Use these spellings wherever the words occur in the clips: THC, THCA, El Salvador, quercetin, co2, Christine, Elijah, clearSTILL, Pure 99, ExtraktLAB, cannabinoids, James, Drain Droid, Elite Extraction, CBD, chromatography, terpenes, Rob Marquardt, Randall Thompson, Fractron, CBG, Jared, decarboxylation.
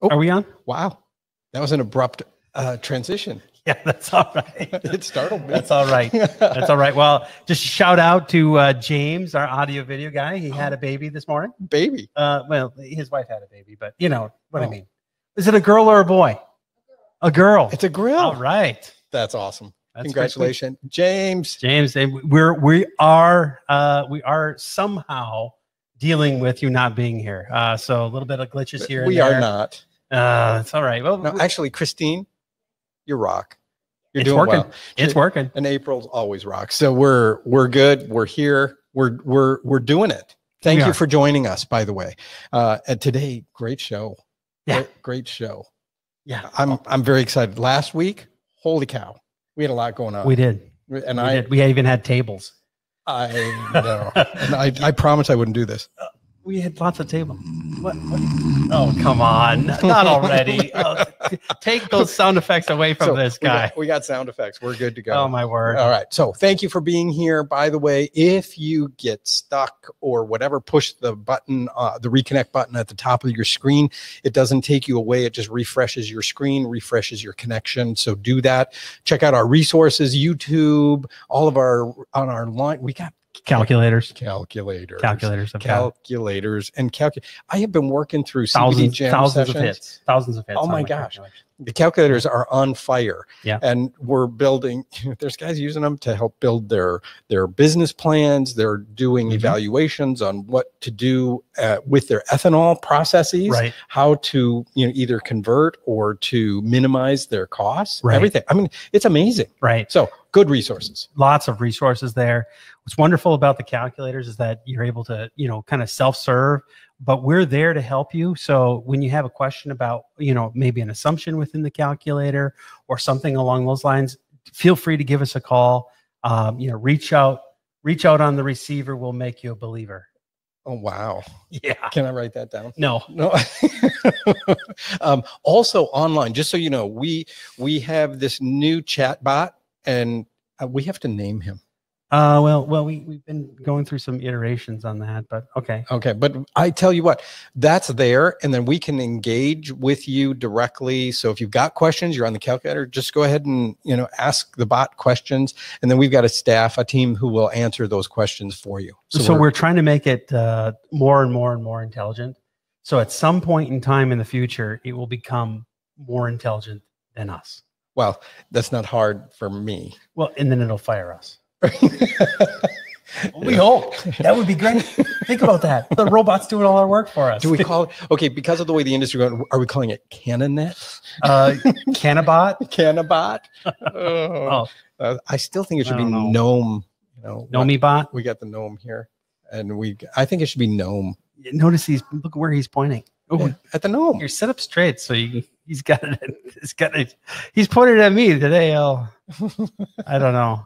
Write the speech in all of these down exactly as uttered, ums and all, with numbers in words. Oh, are we on? Wow. That was an abrupt uh, transition. Yeah, that's all right. It startled me. That's all right. That's all right. Well, just shout out to uh, James, our audio video guy. He oh. had a baby this morning. Baby? Uh, well, his wife had a baby, but you know what oh. I mean. Is it a girl or a boy? A girl. It's a girl. All right. That's awesome. That's Congratulations, great. James. James, we're we are uh, we are somehow dealing with you not being here. Uh, so a little bit of glitches here. We and there. are not. Uh, it's all right. Well, no, actually, Christine, you rock. You're it's doing working. Well. It's working. And April's always rocks. So we're we're good. We're here. We're we're we're doing it. Thank we you are. for joining us. By the way, uh, and today, great show. Yeah, great, great show. Yeah, I'm I'm very excited. Last week, holy cow, we had a lot going on. We did, and we I did. we even had tables. I know. And I I promise I wouldn't do this. Uh, we had lots of tables. What, what? Oh, come on, not already. Oh, take those sound effects away from so this guy. We got, we got sound effects. We're good to go. Oh my word! All right. So thank you for being here. By the way, if you get stuck or whatever, push the button, uh, the reconnect button at the top of your screen. It doesn't take you away. It just refreshes your screen, refreshes your connection. So do that. Check out our resources, YouTube, all of our on our line. We got. Calculators, calculators, calculators, calculators, and calcu. I have been working through C B D thousands, jam thousands sessions. of hits, thousands of hits. Oh my gosh, the calculators are on fire. Yeah, and we're building. There's guys using them to help build their their business plans. They're doing mm-hmm. evaluations on what to do uh, with their ethanol processes, right. how to you know either convert or to minimize their costs. Right. Everything. I mean, it's amazing. Right. So. Good resources. Lots of resources there. What's wonderful about the calculators is that you're able to, you know, kind of self-serve, but we're there to help you. So when you have a question about, you know, maybe an assumption within the calculator or something along those lines, feel free to give us a call. Um, you know, reach out, reach out on the receiver. We'll make you a believer. Oh, wow. Yeah. Can I write that down? No, no. um, also online, just so you know, we, we have this new chat bot. And uh, we have to name him. Uh, well, well, we, we've been going through some iterations on that, but okay. Okay. But I tell you what, that's there. And then we can engage with you directly. So if you've got questions, you're on the calculator, just go ahead and, you know, ask the bot questions. And then we've got a staff, a team who will answer those questions for you. So, so we're, we're trying to make it uh, more and more and more intelligent. So at some point in time in the future, it will become more intelligent than us. Well, that's not hard for me. Well, and then it'll fire us. We hope. That would be great. Think about that. The robot's doing all our work for us. Do we call it? Okay, because of the way the industry goes, are we calling it Cananet? Uh, Canabot? Canabot? Oh. Uh, I still think it should be know. Gnome. You know, Gnomebot? We got the gnome here. And we. I think it should be gnome. Notice he's, look where he's pointing. Oh, at the gnome. You're set up straight, so you, he's got it. He's got it. He's pointed at me today. I'll, I don't know.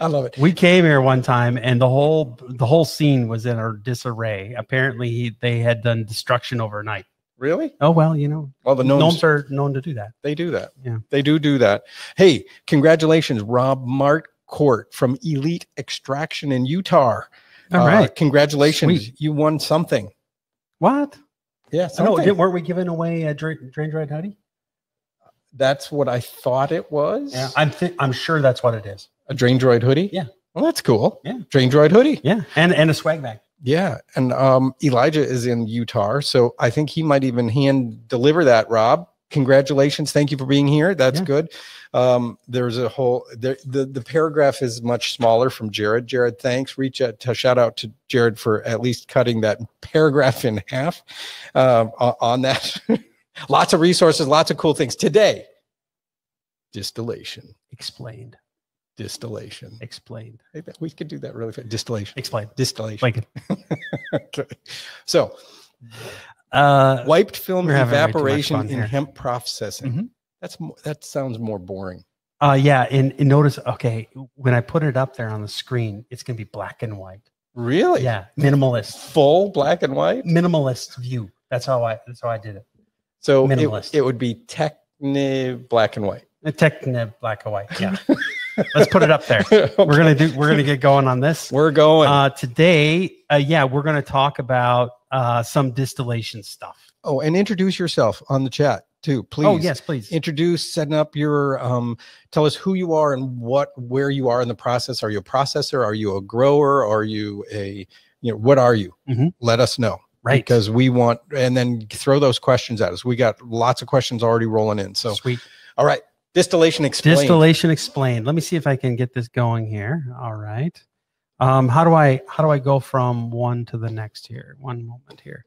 I love it. We came here one time, and the whole the whole scene was in a disarray. Apparently, he, they had done destruction overnight. Really? Oh well, you know. Well, the gnomes, gnomes are known to do that. They do that. Yeah, they do do that. Hey, congratulations, Rob Marquardt from Elite Extraction in Utah. All uh, right, congratulations. Sweet. You won something. What? Yeah, no, weren't we giving away a Drain Droid hoodie? That's what I thought it was. Yeah, I'm th I'm sure that's what it is. A Drain Droid hoodie? Yeah. Well, that's cool. Yeah. Drain Droid hoodie. Yeah. And and a swag bag. Yeah. And um Elijah is in Utah, so I think he might even hand deliver that, Rob. Congratulations. Thank you for being here. That's yeah. good. Um, there's a whole there, the the paragraph is much smaller from Jared. Jared, thanks. Reach out to shout out to Jared for at least cutting that paragraph in half uh, on that. Lots of resources, lots of cool things today. Distillation explained. Distillation explained. Hey, we could do that really fast. Distillation explained. Distillation. Okay. So. Uh, wiped film evaporation in hemp processing. Mm-hmm. That's that sounds more boring. Uh, yeah, and, and notice, okay, when I put it up there on the screen, it's going to be black and white. Really? Yeah, minimalist. Full black and white. Minimalist view. That's how I. That's how I did it. So minimalist. It, it would be techni black and white. Techni black and white. Yeah. Let's put it up there. Okay. We're gonna do. We're gonna get going on this. We're going uh, today. Uh, yeah, we're gonna talk about. Uh, some distillation stuff. Oh, and introduce yourself on the chat too, please. Oh, yes, please. Introduce, setting up your, um, tell us who you are and what, where you are in the process. Are you a processor? Are you a grower? Are you a, you know, what are you? Mm-hmm. Let us know. Right. Because we want, and then throw those questions at us. We got lots of questions already rolling in. So sweet. All right. Distillation explained. Distillation explained. Let me see if I can get this going here. All right. Um, how do I, how do I go from one to the next here? One moment here.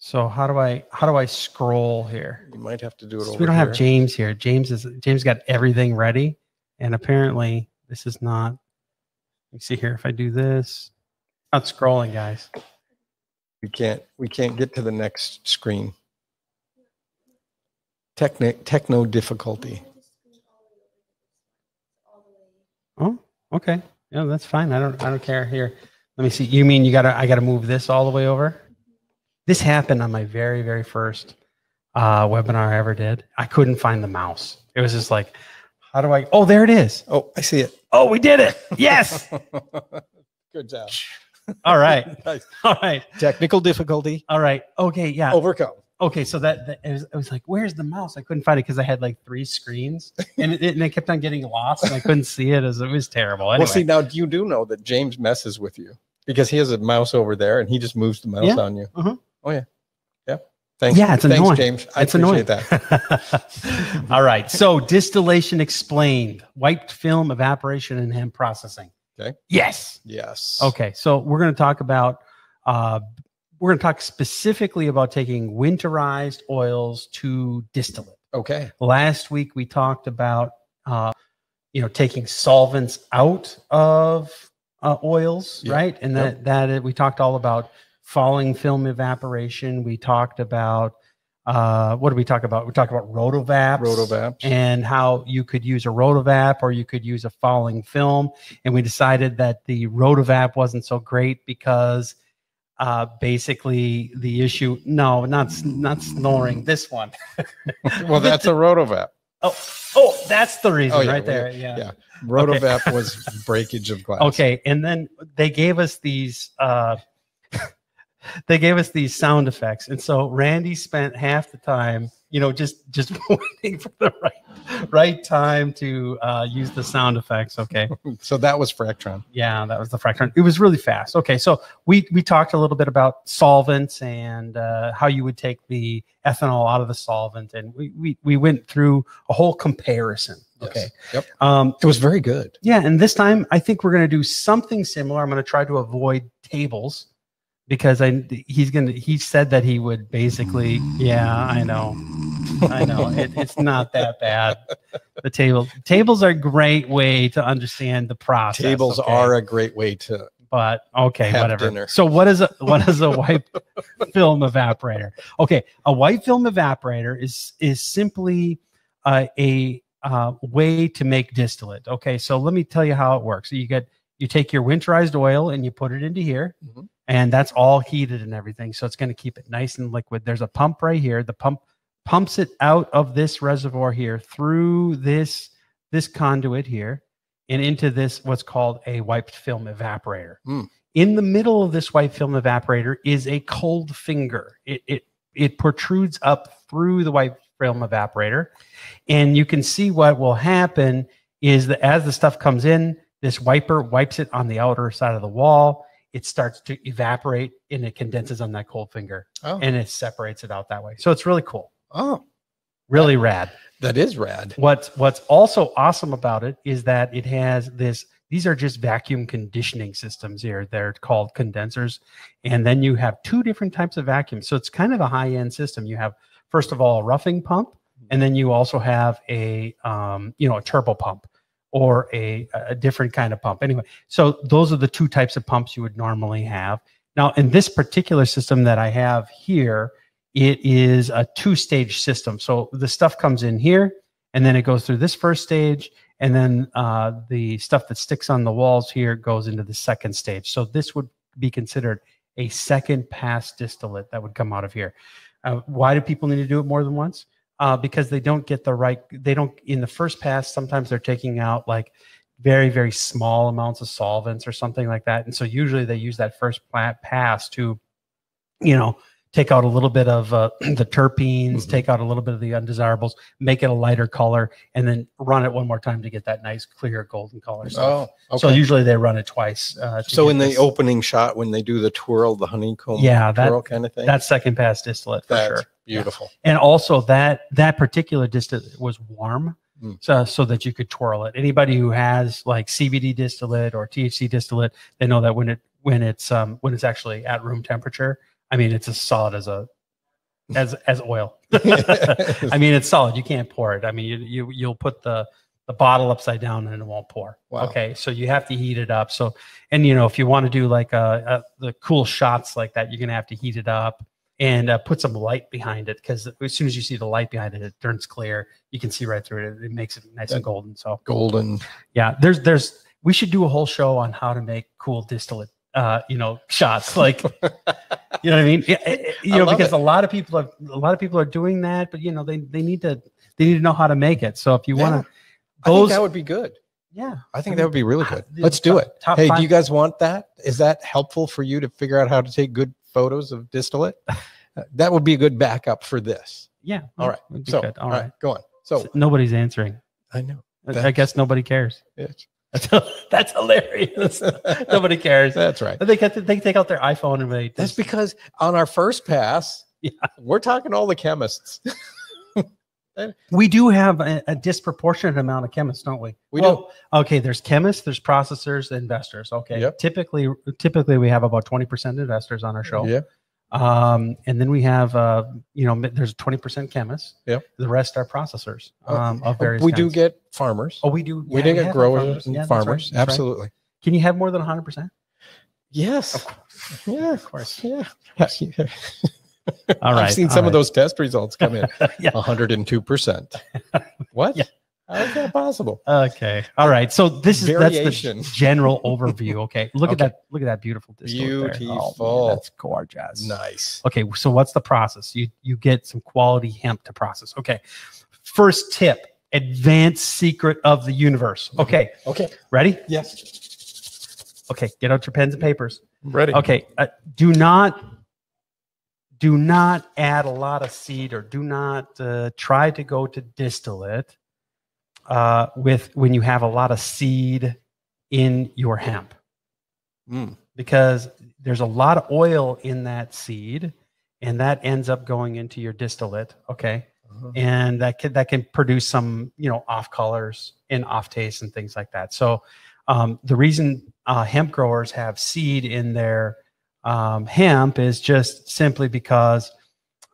So how do I, how do I scroll here? You might have to do it over here. We don't have James here. James is, James got everything ready. And apparently this is not, let me see here. If I do this, not scrolling, guys. We can't, we can't get to the next screen. Techno, techno difficulty. Oh, okay. Yeah, that's fine. I don't, I don't care here. Let me see. You mean you gotta, I gotta move this all the way over? This happened on my very, very first uh, webinar I ever did. I couldn't find the mouse. It was just like, how do I, oh, there it is. Oh, I see it. Oh, we did it. Yes. Good job. All right. Nice. All right. Technical difficulty. All right. Okay. Yeah. Overcome. Okay. So that, that it was, it was like, where's the mouse? I couldn't find it because I had like three screens and it, it, and it kept on getting lost and I couldn't see it. As it was terrible. Anyway. Well, see, now you do know that James messes with you because he has a mouse over there and he just moves the mouse yeah. on you. Uh-huh. Oh, yeah. Yeah. Thanks. Yeah. It's Thanks, annoying. James. I it's appreciate annoying. that. All right. So distillation explained, wiped film evaporation and hemp processing. Okay. Yes. Yes. Okay. So we're going to talk about, uh, we're going to talk specifically about taking winterized oils to distillate. Okay. Last week we talked about, uh, you know, taking solvents out of uh, oils, yeah. right? And that, yep. that it, we talked all about falling film evaporation. We talked about, uh, what did we talk about? We talked about Roto-Vaps, Roto-Vaps, and how you could use a Roto-Vap or you could use a falling film. And we decided that the Roto-Vap wasn't so great because uh, basically the issue, no, not, not snoring, this one. Well, that's a Roto-Vap. Oh, oh, that's the reason oh, yeah, right there. Yeah. yeah. Roto-Vap okay. was breakage of glass. Okay. And then they gave us these, uh, they gave us these sound effects. And so Randy spent half the time, you know, just, just waiting for the right, right time to uh, use the sound effects. Okay. So that was Fractron. Yeah, that was the Fractron. It was really fast. Okay. So we, we talked a little bit about solvents and uh, how you would take the ethanol out of the solvent. And we, we, we went through a whole comparison. Yes. Okay. Yep. Um, it was very good. Yeah. And this time I think we're going to do something similar. I'm going to try to avoid tables. Because I, he's gonna, he said that he would basically, yeah, I know, I know, it, it's not that bad. The table tables are a great way to understand the process. Tables okay? are a great way to. But okay, have whatever. Dinner. So what is a what is a wiped film evaporator? Okay, a wiped film evaporator is is simply uh, a uh, way to make distillate. Okay, so let me tell you how it works. So you get you take your winterized oil and you put it into here. Mm-hmm. And that's all heated and everything. So it's going to keep it nice and liquid. There's a pump right here. The pump pumps it out of this reservoir here through this, this conduit here and into this what's called a wiped film evaporator. Mm. In the middle of this wiped film evaporator is a cold finger. It, it, it protrudes up through the wiped film evaporator. And you can see what will happen is that as the stuff comes in, this wiper wipes it on the outer side of the wall. It starts to evaporate and it condenses on that cold finger oh. and it separates it out that way. So it's really cool. Oh, really that, rad. That is rad. What's, what's also awesome about it is that it has this, these are just vacuum conditioning systems here. They're called condensers. And then you have two different types of vacuum. So it's kind of a high end system. You have, first of all, a roughing pump, and then you also have a, um, you know, a turbo pump. Or a, a different kind of pump. Anyway, so those are the two types of pumps you would normally have. Now, in this particular system that I have here, it is a two-stage system. So the stuff comes in here, and then it goes through this first stage, and then uh, the stuff that sticks on the walls here goes into the second stage. So this would be considered a second pass distillate that would come out of here. Uh, why do people need to do it more than once? Uh, because they don't get the right, they don't, in the first pass, sometimes they're taking out like very, very small amounts of solvents or something like that. And so usually they use that first pass to, you know, take out a little bit of uh, the terpenes, mm-hmm. take out a little bit of the undesirables, make it a lighter color, and then run it one more time to get that nice clear golden color stuff. Oh, okay. So usually they run it twice. Uh, so in this. the opening shot, when they do the twirl, the honeycomb yeah, that, twirl kind of thing? That's second pass distillate for that's sure. Beautiful. Yeah. And also that, that particular distillate was warm. So, so that you could twirl it. Anybody who has like C B D distillate or T H C distillate, they know that when it when it's um when it's actually at room temperature, I mean it's as solid as a as as oil. I mean it's solid. You can't pour it. I mean you you you'll put the the bottle upside down and it won't pour. Wow. Okay, so you have to heat it up. So and you know if you want to do like a, a the cool shots like that, you're gonna have to heat it up. And uh, put some light behind it, because as soon as you see the light behind it, it turns clear. You can see right through it. It makes it nice and golden. So golden. Yeah, there's there's we should do a whole show on how to make cool distillate, uh, you know, shots. Like, you know what I mean? It, it, you I know, because it. a lot of people have a lot of people are doing that, but you know they they need to they need to know how to make it. So if you yeah. want to, those I think that would be good. Yeah, I think I mean, that would be really good. Let's do top, it. Top hey, five. Do you guys want that? Is that helpful for you to figure out how to take good photos of distillate? That would be a good backup for this. Yeah. All right. So, all, all right. right. Go on. So, so nobody's answering. I know. That's, I guess nobody cares. It's, that's, that's hilarious. Nobody cares. That's right. They, get to, they take out their iPhone and they. That's because on our first pass, yeah. we're talking all the chemists. We do have a, a disproportionate amount of chemists, don't we? We well, do. Okay, there's chemists, there's processors, investors. Okay, yep. typically, typically we have about twenty percent investors on our show. Yeah, um, and then we have, uh, you know, there's twenty percent chemists. Yeah, the rest are processors. Um, of various. We kinds. do get farmers. Oh, we do. We yeah, do we get growers farmers. and yeah, farmers. That's right, that's Absolutely. Right. Can you have more than a hundred percent? Yes. Of course. Yeah, of course. Yeah. yeah. All right, I've seen some right. of those test results come in. yeah. one hundred two percent. What? Yeah. How is that possible? Okay. All right. So this is Variation. that's the general overview. Okay. Look okay. at that. Look at that beautiful distillate. Beautiful. Oh, man, that's gorgeous. Nice. Okay. So what's the process? You you get some quality hemp to process. Okay. First tip: advanced secret of the universe. Okay. Okay. Ready? Yes. Okay. Get out your pens and papers. Ready. Okay. Uh, do not. Do not add a lot of seed, or do not uh, try to go to distillate uh, with when you have a lot of seed in your hemp, mm. because there's a lot of oil in that seed, and that ends up going into your distillate. Okay, uh-huh. and that can, that can produce some you know off colors and off tastes and things like that. So um, the reason uh, hemp growers have seed in their Um, hemp is just simply because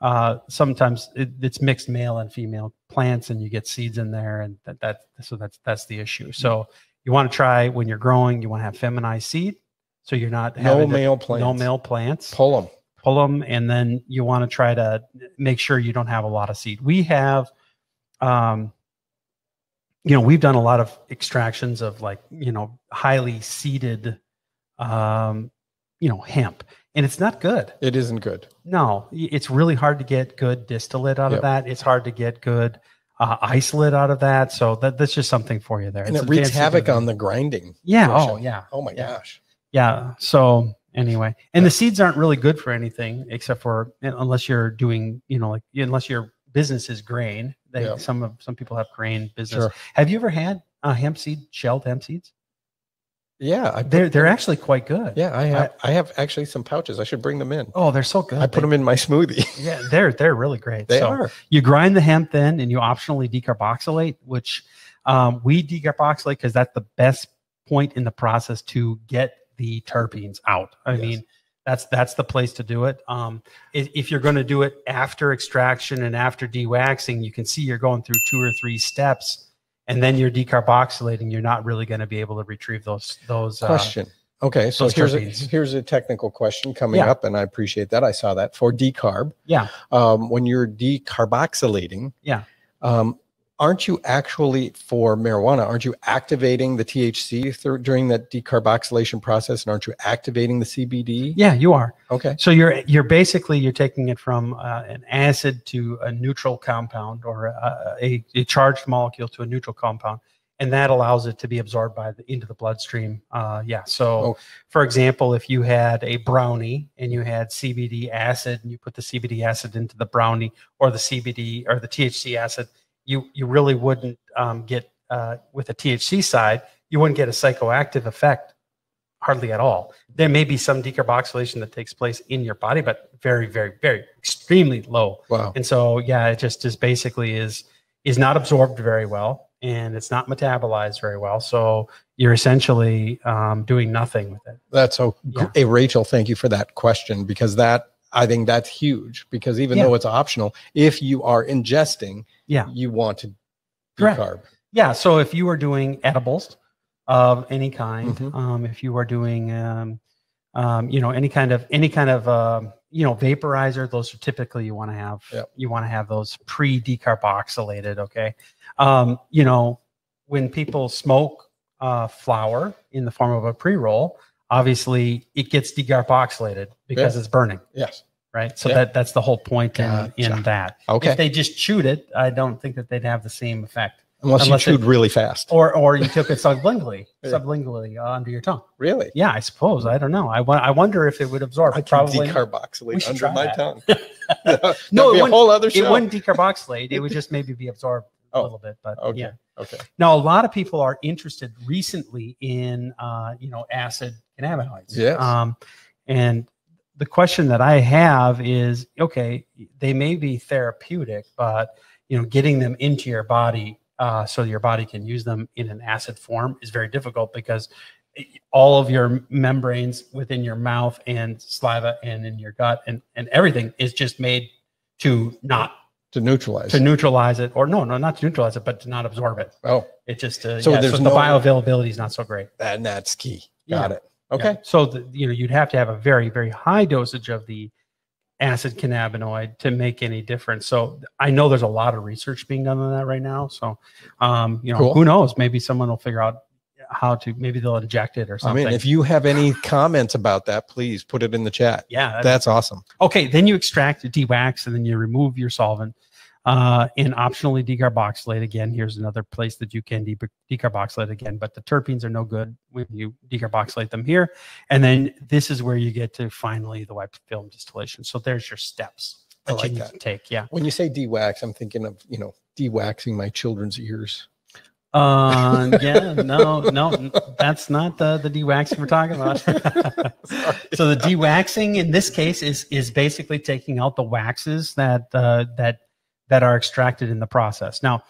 uh, sometimes it, it's mixed male and female plants, and you get seeds in there, and that, that so that's that's the issue. So you want to try when you're growing, you want to have feminized seed, so you're not having no male plants. No male plants. Pull them, pull them, and then you want to try to make sure you don't have a lot of seed. We have, um, you know, we've done a lot of extractions of like you know highly seeded. Um, you know, hemp, and it's not good. It isn't good. No, it's really hard to get good distillate out yep. of that. It's hard to get good uh, isolate out of that. So that, that's just something for you there. And it's it wreaks havoc on the grinding. Yeah. Portion. Oh yeah. Oh my yeah. gosh. Yeah. So anyway, and yeah. the seeds aren't really good for anything except for, unless you're doing, you know, like unless your business is grain, they, yep. some of, some people have grain business. Sure. Have you ever had uh, hemp seed, shelled hemp seeds? Yeah, I they're they're them. actually quite good. Yeah, I have I, I have actually some pouches. I should bring them in. Oh, they're so good. I they, put them in my smoothie. Yeah, they're they're really great. They so are. You grind the hemp then, and you optionally decarboxylate, which um, we decarboxylate because that's the best point in the process to get the terpenes out. I yes. mean, that's that's the place to do it. Um, if, if you're going to do it after extraction and after dewaxing, you can see you're going through two or three steps. And then you're decarboxylating. You're not really going to be able to retrieve those. Those question. Uh, okay, so here's a, here's a technical question coming yeah. up, and I appreciate that. I saw that for decarb. Yeah. Um, when you're decarboxylating, yeah. Um, aren't you actually for marijuana? Aren't you activating the T H C through, during that decarboxylation process, and aren't you activating the C B D? Yeah, you are. Okay. So you're you're basically you're taking it from uh, an acid to a neutral compound, or a, a, a charged molecule to a neutral compound, and that allows it to be absorbed by the, into the bloodstream. Uh, yeah. So, oh. for example, if you had a brownie and you had C B D acid and you put the C B D acid into the brownie, or the C B D or the T H C acid, you you really wouldn't um, get uh, with the T H C side, you wouldn't get a psychoactive effect hardly at all. There may be some decarboxylation that takes place in your body, but very, very, very extremely low. Wow. And so, yeah, it just is basically is is not absorbed very well, and it's not metabolized very well. So you're essentially um, doing nothing with it. That's so. Yeah. Hey, Rachel, thank you for that question, because that I think that's huge. Because even yeah. though it's optional, if you are ingesting, yeah, you want to decarb. Yeah. So if you are doing edibles of any kind, mm-hmm. um, if you are doing, um, um, you know, any kind of any kind of um, you know, vaporizer, those are typically you want to have. Yep. You want to have those pre-decarboxylated. Okay, um, you know, when people smoke uh, flower in the form of a pre-roll, obviously it gets decarboxylated because yeah. it's burning. Yes. Right. So yeah. that that's the whole point in, gotcha. in that. Okay. If they just chewed it, I don't think that they'd have the same effect. Unless, Unless you chewed it, really fast. Or or you took it sublingually, sublingually uh, under your tongue. Really? Yeah, I suppose. I don't know. I, I wonder if it would absorb. I can Probably. decarboxylate under my that. tongue. That, no, it, be a whole other show. It wouldn't decarboxylate. It would just maybe be absorbed oh, a little bit. But okay, yeah. Okay. Now, a lot of people are interested recently in, uh, you know, acid cannabinoids. Yes. Um, and the question that I have is, okay, they may be therapeutic, but, you know, getting them into your body Uh, so your body can use them in an acid form is very difficult, because all of your membranes within your mouth and saliva and in your gut and, and everything is just made to not to neutralize to neutralize it or no no not to neutralize it but to not absorb it. Oh, it just uh, so, yeah, there's so no, the bioavailability is not so great, and that's key. Got yeah. it. Okay. Yeah. So the, you know, you'd have to have a very very high dosage of the acid cannabinoid to make any difference. So I know there's a lot of research being done on that right now. So, um, you know, cool. who knows? Maybe someone will figure out how to, maybe they'll inject it or something. I mean, if you have any comments about that, please put it in the chat. Yeah. That'd That's be cool. awesome. Okay. Then you extract, de-wax, and then you remove your solvent uh, and optionally decarboxylate again. Here's another place that you can de decarboxylate again, but the terpenes are no good when you decarboxylate them here. And then this is where you get to finally the wiped film distillation. So there's your steps that I like you need that. to take. Yeah. When you say de-wax, I'm thinking of, you know, de-waxing my children's ears. Uh, yeah, no, no, that's not the, the de-waxing we're talking about. So the de-waxing in this case is, is basically taking out the waxes that, uh, that, that are extracted in the process. Now,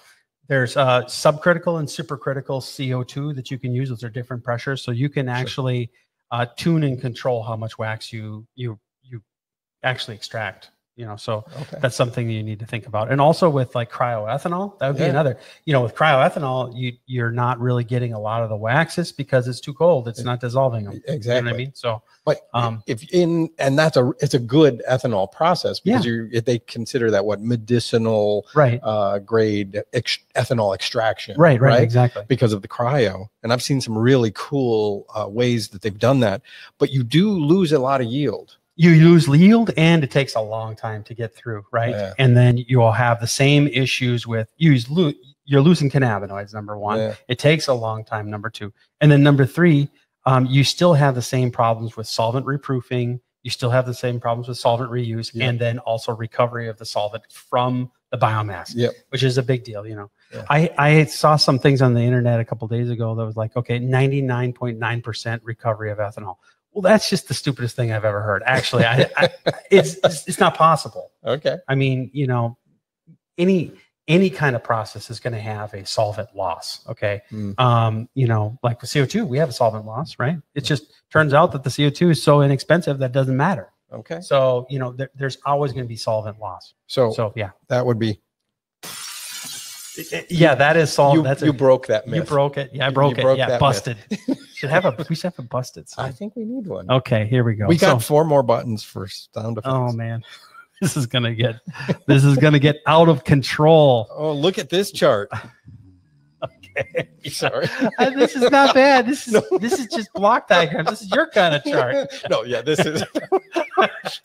there's uh, subcritical and supercritical C O two that you can use. Those are different pressures, so you can actually uh, tune and control how much wax you you you actually extract. You know, so okay. that's something that you need to think about. And also with like cryoethanol, that would yeah. be another. You know, with cryoethanol, you you're not really getting a lot of the waxes because it's too cold. It's not dissolving them. Exactly. You know what I mean? So, but um, if in and that's a it's a good ethanol process, because yeah. you if they consider that what medicinal right uh, grade ex, ethanol extraction. Right, right. Right. Exactly. Because of the cryo, and I've seen some really cool uh, ways that they've done that. But you do lose a lot of yield. You lose yield, and it takes a long time to get through, right? Yeah. And then you will have the same issues with you lo you're losing cannabinoids, number one. Yeah. It takes a long time, number two. And then number three, um, you still have the same problems with solvent reproofing. You still have the same problems with solvent reuse, yeah. and then also recovery of the solvent from the biomass, yeah. which is a big deal, you know. Yeah. I, I saw some things on the internet a couple of days ago that was like, okay, ninety-nine point nine percent recovery of ethanol. Well, that's just the stupidest thing I've ever heard. Actually, I, I, it's it's not possible. Okay. I mean, you know, any any kind of process is going to have a solvent loss. Okay. Mm. Um, you know, like with C O two, we have a solvent loss, right? It just turns out that the C O two is so inexpensive that doesn't matter. Okay. So you know, there, there's always going to be solvent loss. So so yeah, that would be. Yeah, that is solvent. You, that's you a, broke that myth. You broke it. Yeah, I broke you, you it. Broke yeah, busted. Should have a we should have a busted. So. I think we need one. Okay, here we go. We got so, four more buttons for sound effects. Oh man, this is gonna get this is gonna get out of control. Oh, look at this chart. Okay, sorry. I, this is not bad. This is no. this is just block diagrams. This is your kind of chart. No, yeah, this is.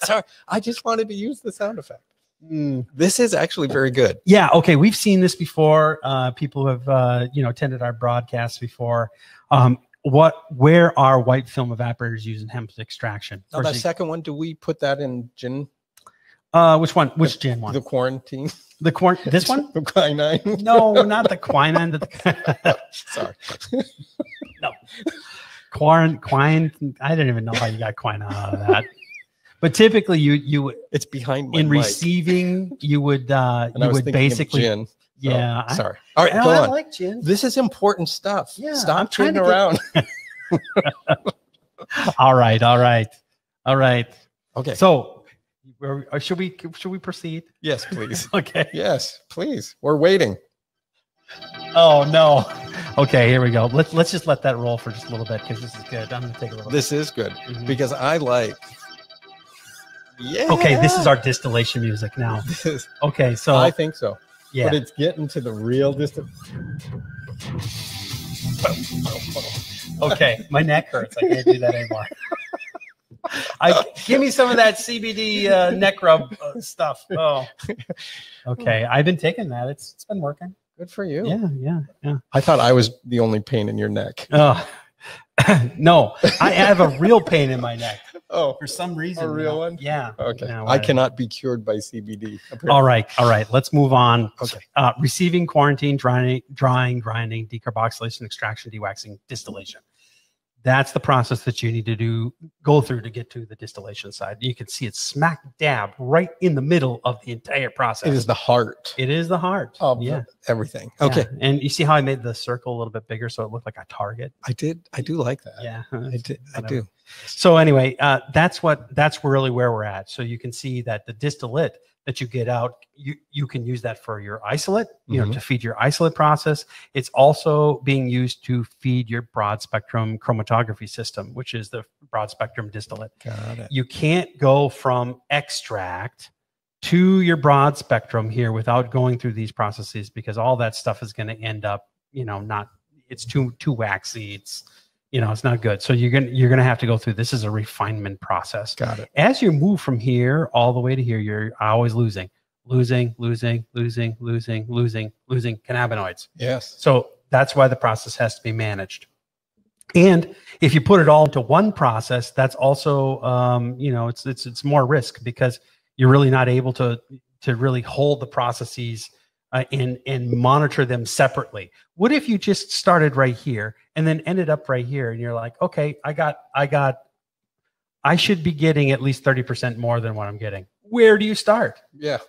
Sorry, I just wanted to use the sound effect. mm, this is actually very good. Yeah. Okay. We've seen this before. Uh, people have, uh, you know, attended our broadcasts before. Um, what, where are white film evaporators using hemp extraction? Now that second one, do we put that in gin? Uh, which one? Which the, gin one? The quarantine. The quarant. This one? The quinine. No, not the quinine. The Sorry. No. Quarant, quine. I didn't even know how you got quinine out of that. But typically, you you it's behind my in mic. Receiving. You would uh, you would basically. Gin. Yeah. Oh, sorry. All right. I, go I on. Like gin. This is important stuff. Yeah. Stop trading around. Get... all right. All right. All right. Okay. So. Or should we should we proceed? Yes, please. Okay. Yes, please. We're waiting. Oh no. Okay, here we go. Let's let's just let that roll for just a little bit because this is good. I'm gonna take a little. This bit. Is good mm-hmm. because I like. Yeah. Okay, this is our distillation music now. Okay, so I think so. Yeah. But it's getting to the real distillation. Okay, my neck hurts. I can't do that anymore. I give me some of that C B D uh, neck rub uh, stuff. Oh, okay. I've been taking that. It's it's been working. Good for you. Yeah, yeah, yeah. I thought I was the only pain in your neck. Oh, no, I have a real pain in my neck. Oh, for some reason. A real no. one? Yeah. Okay. No, I cannot be cured by C B D. Apparently. All right, all right. Let's move on. Okay. Uh, receiving, quarantine, drying, drying, grinding, decarboxylation, extraction, dewaxing, distillation. That's the process that you need to do, go through to get to the distillation side. You can see it's smack dab right in the middle of the entire process. It is the heart. It is the heart. Of yeah. Everything. Okay. Yeah. And you see how I made the circle a little bit bigger so it looked like a target? I did. I do like that. Yeah. I, did, I do. So anyway, uh, that's what, that's really where we're at. So you can see that the distillate that you get out, you, you can use that for your isolate, you mm-hmm. know, to feed your isolate process. It's also being used to feed your broad spectrum chromatography system, which is the broad spectrum distillate. Got it. You can't go from extract to your broad spectrum here without going through these processes, because all that stuff is going to end up, you know, not, it's too, too waxy. It's, you know, it's not good. So you're gonna you're gonna have to go through. This is a refinement process. Got it. As you move from here all the way to here, you're always losing, losing, losing, losing, losing, losing, losing cannabinoids. Yes. So that's why the process has to be managed. And if you put it all into one process, that's also um, you know, it's it's it's more risk because you're really not able to to really hold the processes. Uh, and and monitor them separately. What if you just started right here and then ended up right here, and you're like, okay, I got, I got, I should be getting at least thirty percent more than what I'm getting. Where do you start? Yeah,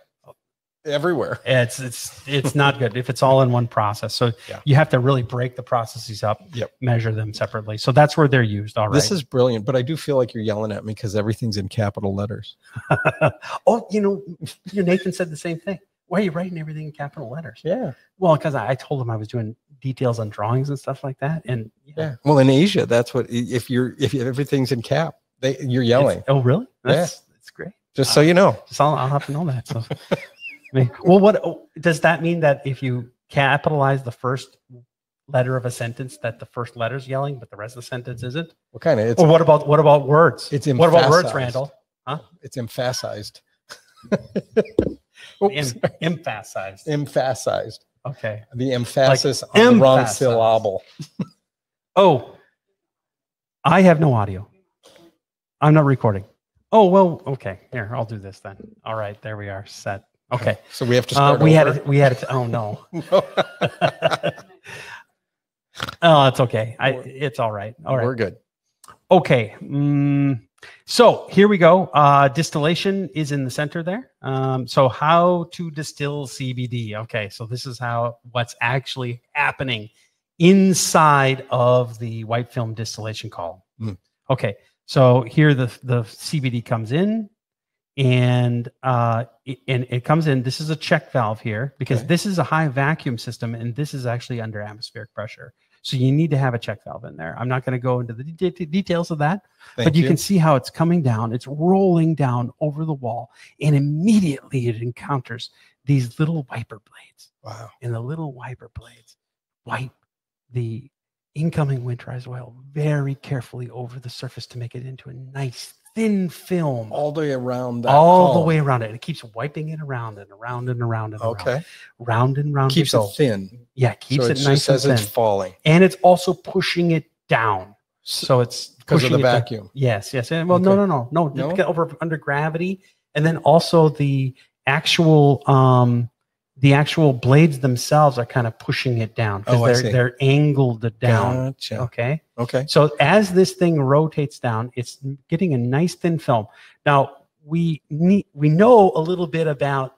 everywhere. It's it's it's not good if it's all in one process. So yeah. You have to really break the processes up, yep. Measure them separately. So that's where they're used. All right. This is brilliant, but I do feel like you're yelling at me because everything's in capital letters. Oh, you know, Nathan said the same thing. Why are you writing everything in capital letters? Yeah. Well, because I, I told him I was doing details on drawings and stuff like that. And yeah. yeah. Well, in Asia, that's what if you're if everything's in cap, they you're yelling. It's, oh, really? That's yeah. That's great. Just uh, so you know. Just I'll, I'll have to know that. So. I mean, well, what oh, does that mean that if you capitalize the first letter of a sentence, that the first letter's yelling, but the rest of the sentence isn't? What kind of? It's, or what about what about words? It's what about words, Randall? Huh? It's emphasized. Oh, em emphasized. Emphasized. Okay. The emphasis like, on emphasized. The wrong syllable. Oh, I have no audio. I'm not recording. Oh, well, okay. Here, I'll do this then. All right, there we are. Set. Okay. So we have to start uh, we over. Had a, we had a, oh no. no. Oh, it's okay. I it's all right. All right. We're good. Okay. Mm. So here we go. Uh, distillation is in the center there. Um, so how to distill C B D. Okay, so this is how what's actually happening inside of the white film distillation column. Mm. Okay, so here the, the C B D comes in and, uh, it, and it comes in. This is a check valve here because okay. This is a high vacuum system and this is actually under atmospheric pressure. So you need to have a check valve in there. I'm not going to go into the de de details of that, Thank but you, you can see how it's coming down. It's rolling down over the wall, and immediately it encounters these little wiper blades. Wow. And the little wiper blades wipe the incoming winterized oil very carefully over the surface to make it into a nice thin film all the way around that all column. the way around it, and it keeps wiping it around and around and around and okay around, round and round keeps it thin. Yeah, keeps so it, it nice and thin. It's falling, and it's also pushing it down, so it's because of the vacuum down. yes yes and well okay. no no no no, no? Get over under gravity, and then also the actual um the actual blades themselves are kind of pushing it down because oh, they're, they're angled down. Gotcha. Okay. Okay. So as this thing rotates down, it's getting a nice thin film. Now we need, we know a little bit about,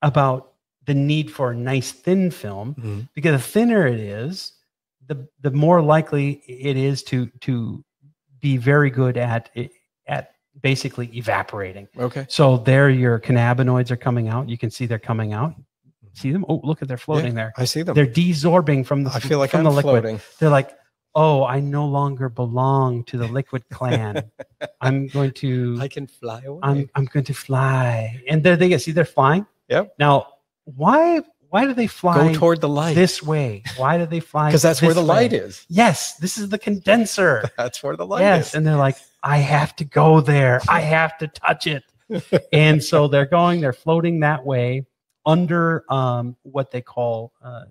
about the need for a nice thin film mm-hmm. because the thinner it is, the, the more likely it is to, to be very good at at basically evaporating. Okay. So there, your cannabinoids are coming out. You can see they're coming out. See them? Oh, look at they're floating yeah, there. I see them. They're desorbing from the I feel like from I'm the liquid. Floating. They're like, oh, I no longer belong to the liquid clan. I'm going to. I can fly away. I'm I'm going to fly, and there they go. See, they're flying. Yep. Now, why why do they fly? Go toward the light. This way. Why do they fly? Because that's this where the light way? Is. Yes, this is the condenser. That's where the light yes, is. Yes, and they're like, I have to go there. I have to touch it. And so they're going. They're floating that way. Under um, what they call, uh,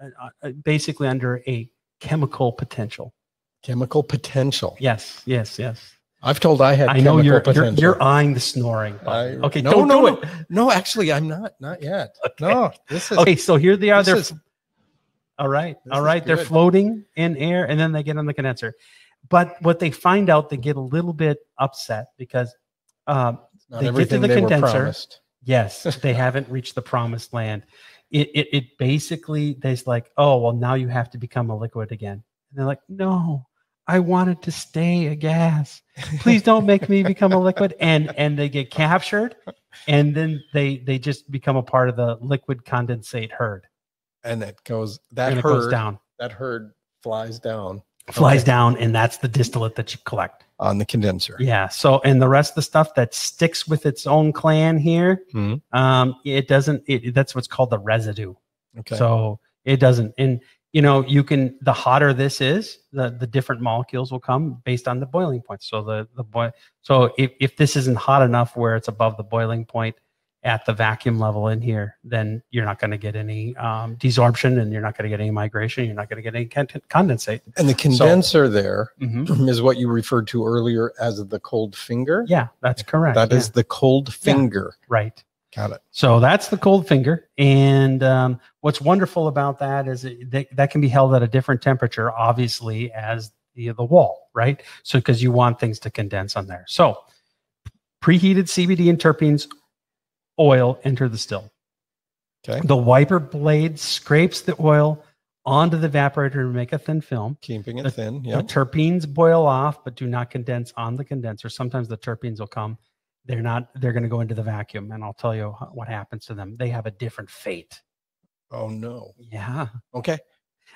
uh, basically under a chemical potential. Chemical potential. Yes, yes, yes. I've told I had I know chemical you're, potential. You're, you're eyeing the snoring. I, okay, no, don't no, do it. No, actually, I'm not. Not yet. Okay. No, this is. Okay, so here they are. They're, is, all right, all right. They're floating in air, and then they get on the condenser. But what they find out, they get a little bit upset because um, they get to the they condenser. Yes, they haven't reached the promised land. It, it, it basically, there's like, oh, well, now you have to become a liquid again. And they're like, no, I wanted to stay a gas. Please don't make me become a liquid. And and they get captured, and then they they just become a part of the liquid condensate herd. And that goes that and herd goes down. That herd flies down. Flies okay. down, and that's the distillate that you collect on the condenser. Yeah. So, and the rest of the stuff that sticks with its own clan here, mm-hmm. um, it doesn't. It, that's what's called the residue. Okay. So it doesn't. And you know, you can. The hotter this is, the the different molecules will come based on the boiling point. So the the boil. So if if this isn't hot enough where it's above the boiling point at the vacuum level in here, then you're not going to get any um, desorption, and you're not going to get any migration. You're not going to get any condensate. And the condenser so, there mm-hmm. is what you referred to earlier as the cold finger. Yeah, that's correct. That yeah. is the cold finger. Yeah, right. Got it. So that's the cold finger. And um, what's wonderful about that is it, they, that can be held at a different temperature, obviously, as the, the wall, right? So because you want things to condense on there. So preheated C B D and terpenes oil enter the still. Okay. The wiper blade scrapes the oil onto the evaporator to make a thin film. Keeping it the, thin. Yeah. The terpenes boil off, but do not condense on the condenser. Sometimes the terpenes will come. They're not. They're going to go into the vacuum, and I'll tell you what happens to them. They have a different fate. Oh no. Yeah. Okay.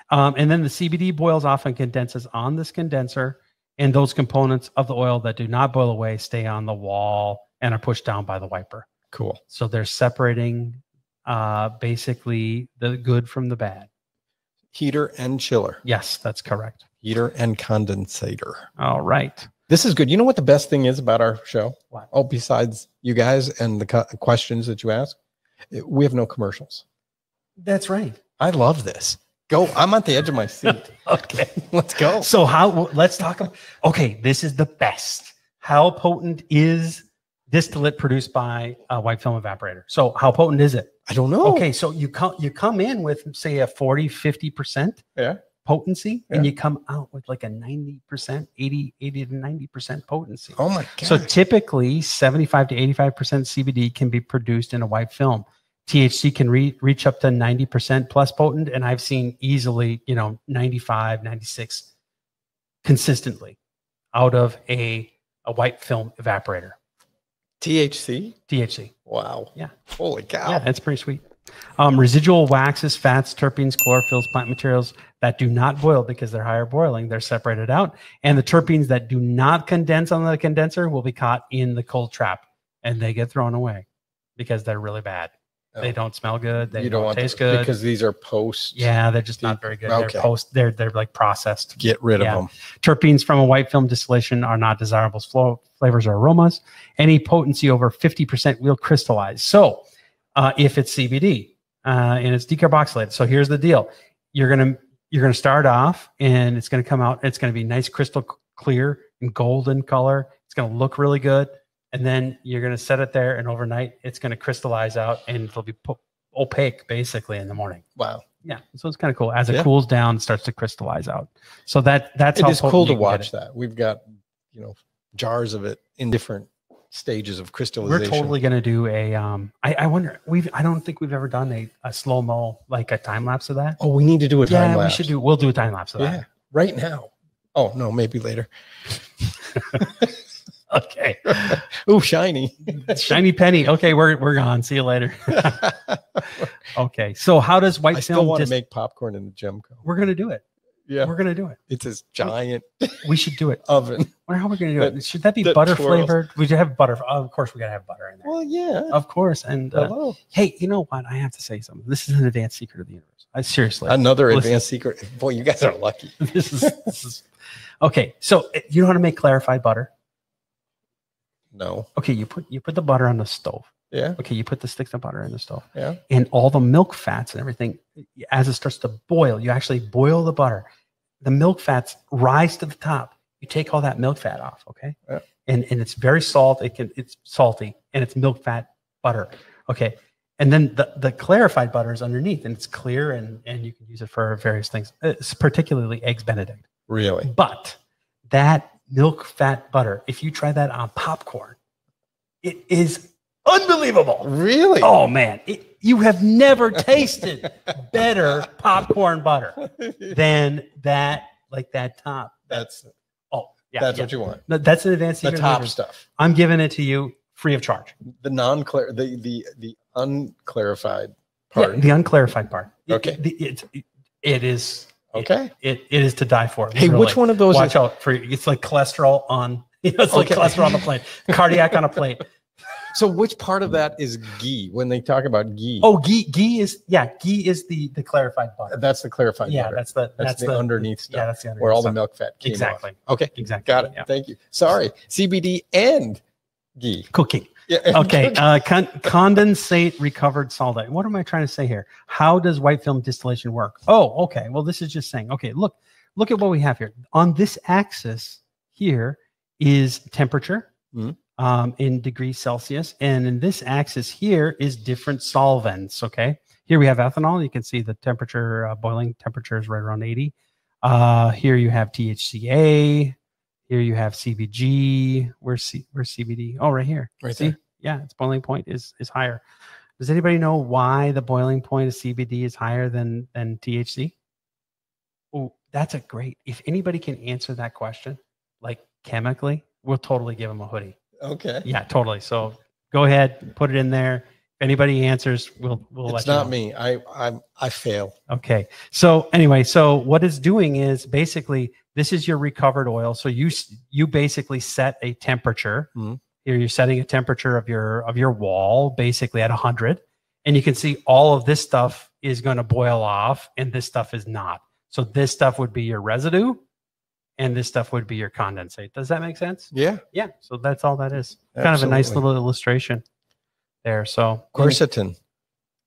Um, and then the C B D boils off and condenses on this condenser, and those components of the oil that do not boil away stay on the wall and are pushed down by the wiper. Cool. So they're separating uh, basically the good from the bad. Heater and chiller. Yes, that's correct. Heater and condensator. All right. This is good. You know what the best thing is about our show? What? Oh, besides you guys and the co questions that you ask, it, we have no commercials. That's right. I love this. Go. I'm at the edge of my seat. Okay. Let's go. So how, let's talk about, okay, this is the best. How potent is distillate produced by a white film evaporator? So how potent is it? I don't know. Okay, so you come you come in with say a forty, fifty percent yeah. potency, yeah. and you come out with like a ninety percent, eighty, eighty to ninety percent potency. Oh my god. So typically seventy-five to eighty-five percent C B D can be produced in a white film. T H C can re reach up to ninety percent plus potent, and I've seen easily, you know, ninety-five, ninety-six consistently out of a a white film evaporator. T H C? T H C. Wow. Yeah. Holy cow. Yeah, that's pretty sweet. Um, residual waxes, fats, terpenes, chlorophylls, plant materials that do not boil because they're higher boiling, they're separated out. And the terpenes that do not condense on the condenser will be caught in the cold trap, and they get thrown away because they're really bad. Oh. They don't smell good. They you don't, don't want taste the, good because these are post. Yeah, they're just not very good. Okay. They're post. They're they're like processed. Get rid yeah. of them. Terpenes from a white film distillation are not desirable flavors or aromas. Any potency over fifty percent will crystallize. So, uh, if it's C B D uh, and it's decarboxylated, so here's the deal: you're gonna you're gonna start off, and it's gonna come out. It's gonna be nice, crystal clear and golden color. It's gonna look really good. And then you're going to set it there, and overnight it's going to crystallize out, and it'll be opaque basically in the morning. Wow. Yeah. So it's kind of cool. As it yeah. cools down, it starts to crystallize out. So that that's it how is cool to watch that. We've got, you know, jars of it in different stages of crystallization. We're totally going to do a. Um, I, I wonder. We've. I don't think we've ever done a, a slow mo, like a time lapse of that. Oh, we need to do a time yeah, lapse. Yeah, we should do. We'll do a time lapse of that. Yeah. Right now. Oh no, maybe later. Okay. Oh, shiny. Shiny penny. Okay, we're we're gone. See you later. Okay. So how does white I film still want to make popcorn in the gym? We're gonna do it. Yeah. We're gonna do it. It's this giant we should do it. Oven. I wonder how we're gonna do that, it. Should that be that butter twirls. Flavored? We should have butter. Oh, of course we gotta have butter in there. Well, yeah. Of course. And uh, hello. Hey, you know what? I have to say something. This is an advanced secret of the universe. I seriously another listen. Advanced secret. Boy, you guys are lucky. this is this is okay. So you know how to make clarified butter? No. Okay, you put you put the butter on the stove. Yeah. Okay, you put the sticks of butter in the stove. Yeah. And all the milk fats and everything, as it starts to boil, you actually boil the butter. The milk fats rise to the top. You take all that milk fat off. Okay. Yeah. And and it's very salt. It can it's salty and it's milk fat butter. Okay. And then the the clarified butter is underneath, and it's clear, and and you can use it for various things. It's particularly eggs Benedict. Really. But that. Milk fat butter. If you try that on popcorn, it is unbelievable. Really? Oh man, it, you have never tasted better popcorn butter than that. Like that top. That's oh yeah. That's yeah. what you want. No, that's an advanced secret. The top flavors. Stuff. I'm giving it to you free of charge. The non clear, the the the unclarified part. Yeah, the unclarified part. Okay. It, it, it, it is. Okay. It, it it is to die for. Literally. Hey, which one of those? Watch is out for you. It's like cholesterol on. You know, it's okay. like cholesterol on a plate. Cardiac on a plate. So which part of that is ghee? When they talk about ghee? Oh, ghee ghee is yeah. Ghee is the the clarified butter. That's the clarified yeah, butter. Yeah, that's the that's, that's the, the underneath stuff. Yeah, that's the underneath where all stuff. The milk fat came exactly. Off. Okay, exactly. Got it. Yeah. Thank you. Sorry, C B D and ghee cooking. Yeah. Okay, uh, con condensate recovered solvent. What am I trying to say here? How does white film distillation work? Oh, okay. Well, this is just saying, okay, look, look at what we have here. On this axis here is temperature mm-hmm. um, in degrees Celsius. And in this axis here is different solvents, okay? Here we have ethanol. You can see the temperature, uh, boiling temperature is right around eighty. Uh, here you have T H C A. Here you have C B G. Where's C? Where's C B D? Oh, right here. Right see? There. Yeah, its boiling point is is higher. Does anybody know why the boiling point of C B D is higher than than T H C? Oh, that's a great. If anybody can answer that question, like chemically, we'll totally give them a hoodie. Okay. Yeah, totally. So go ahead, put it in there. If anybody answers, we'll we'll it's let you know. It's not me. I I'm I fail. Okay. So anyway, so what it's doing is basically. This is your recovered oil. So you you basically set a temperature. Mm-hmm. Here you're setting a temperature of your of your wall basically at one hundred, and you can see all of this stuff is going to boil off, and this stuff is not. So this stuff would be your residue, and this stuff would be your condensate. Does that make sense? Yeah, yeah. So that's all that is. Absolutely. Kind of a nice little illustration there. So quercetin.